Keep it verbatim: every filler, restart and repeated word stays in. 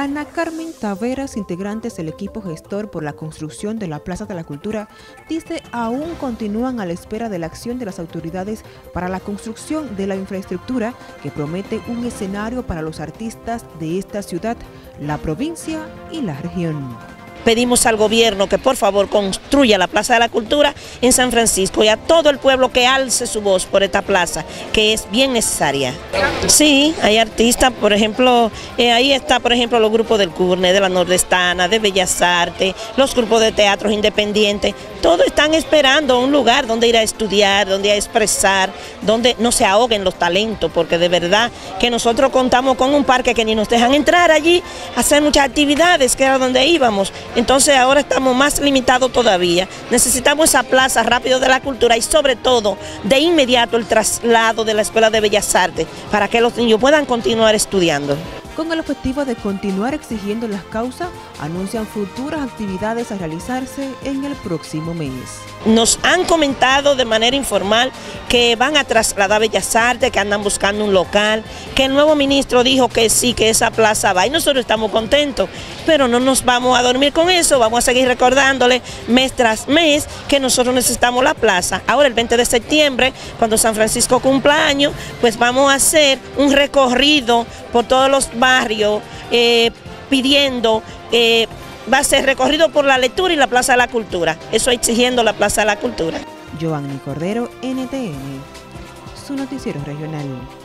Ana Carmen Taveras, integrantes del equipo gestor por la construcción de la Plaza de la Cultura, dice aún continúan a la espera de la acción de las autoridades para la construcción de la infraestructura que promete un escenario para los artistas de esta ciudad, la provincia y la región. Pedimos al gobierno que por favor construya la Plaza de la Cultura en San Francisco y a todo el pueblo que alce su voz por esta plaza, que es bien necesaria. Sí, hay artistas, por ejemplo, eh, ahí está por ejemplo los grupos del CURNE, de la Nordestana, de Bellas Artes, los grupos de teatros independientes, todos están esperando un lugar donde ir a estudiar, donde ir a expresar, donde no se ahoguen los talentos, porque de verdad que nosotros contamos con un parque que ni nos dejan entrar allí, hacer muchas actividades, que era donde íbamos. Entonces ahora estamos más limitados todavía, necesitamos esa plaza rápido de la cultura y sobre todo de inmediato el traslado de la Escuela de Bellas Artes para que los niños puedan continuar estudiando. Con el objetivo de continuar exigiendo las causas, anuncian futuras actividades a realizarse en el próximo mes. Nos han comentado de manera informal que van a trasladar Bellas Artes, que andan buscando un local, que el nuevo ministro dijo que sí, que esa plaza va, y nosotros estamos contentos, pero no nos vamos a dormir con eso, vamos a seguir recordándole mes tras mes que nosotros necesitamos la plaza. Ahora el veinte de septiembre, cuando San Francisco cumpla años, pues vamos a hacer un recorrido por todos los barrios barrio, eh, pidiendo, eh, va a ser recorrido por la lectura y la Plaza de la Cultura, eso exigiendo la Plaza de la Cultura. Giovanni Cordero, N T N, su noticiero regional.